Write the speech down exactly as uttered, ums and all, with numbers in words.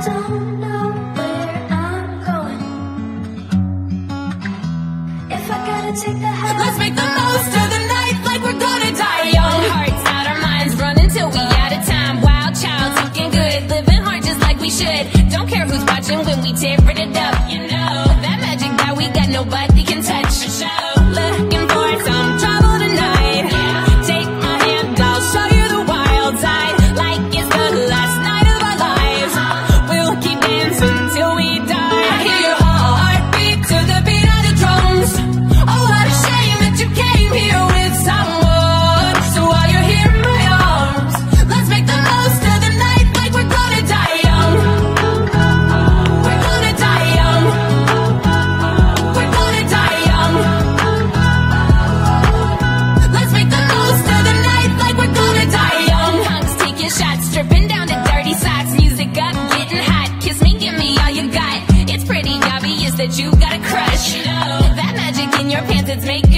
Let's make the most of the night like we're gonna die young. Our hearts out, our minds running till we out of time. Wild child, talking good, living hard just like we should. Don't care who's watching when we tear it up. You know, that magic that we got nobody can touch. Looking for some trouble tonight. Take my hand, I'll show you the wild side. Like it's the last night of our lives. We'll keep dancing till we die. I hear your heartbeat to the beat of the drums. That you got a crush, you know. That magic in your pants, it's making